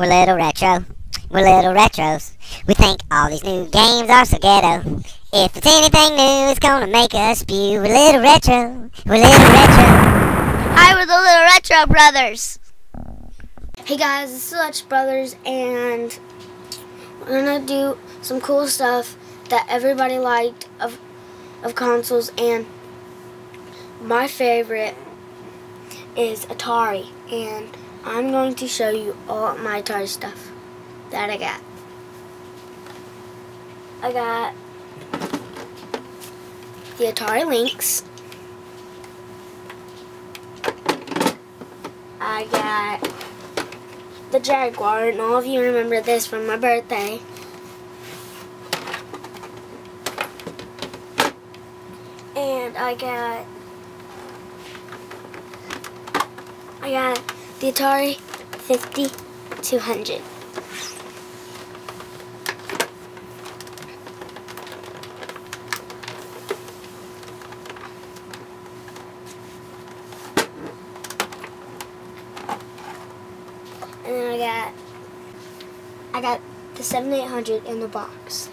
We're little retro. We're little retros. We think all these new games are so ghetto. If it's anything new, it's gonna make us spew. We're little retro. We're little retro. I was the little retro brothers. Hey guys, it's the Clutch brothers, and we're gonna do some cool stuff that everybody liked of consoles, and my favorite is Atari, and I'm going to show you all my Atari stuff that I got. I got the Atari Lynx. I got the Jaguar, and all of you remember this from my birthday. And I got the Atari 5200. And then I got the 7800 in the box.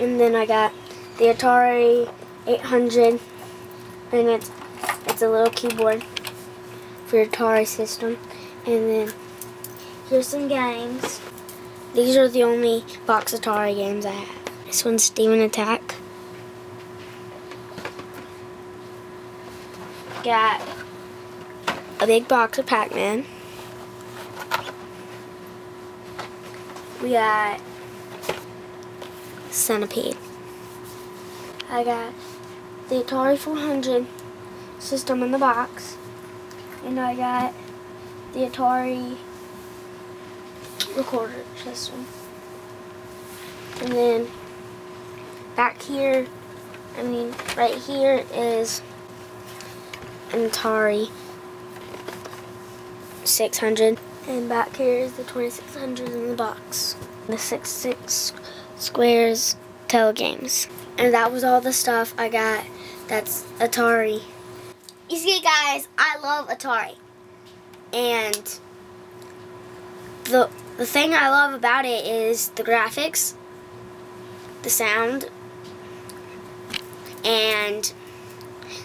And then I got the Atari 800, and it's a little keyboard for your Atari system. And then here's some games. These are the only box Atari games I have. This one's Steam Attack. Got a big box of Pac-Man. We got Centipede. I got the Atari 400 system in the box, and I got the Atari recorder system. And then back here, right here is an Atari 600, and back here is the 2600 in the box. The 6 squares telegames. And that was all the stuff I got that's Atari. You see guys, I love Atari. And the thing I love about it is the graphics, the sound, and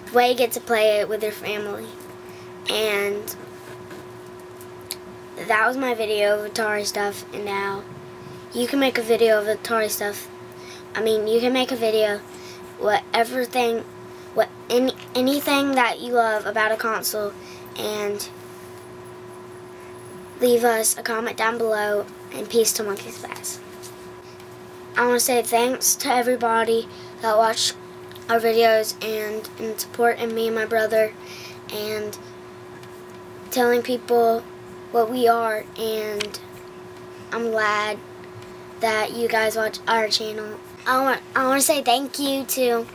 the way you get to play it with your family. And that was my video of Atari stuff, and now you can make a video of Atari stuff. You can make a video, anything that you love about a console, and leave us a comment down below, and peace to Monkey Spaz. I want to say thanks to everybody that watched our videos and supporting me and my brother, and telling people what we are, and I'm glad that you guys watch our channel. I want to say thank you to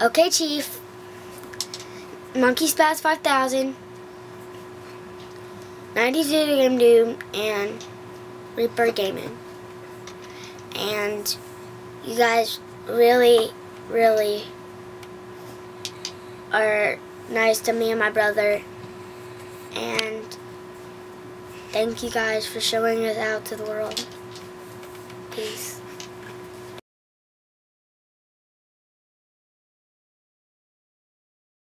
OK Chief, Monkey Spaz 5000, 90s Video Game Doom, and Reaper Gaming. And you guys really, really are nice to me and my brother. And thank you guys for showing us out to the world. Peace.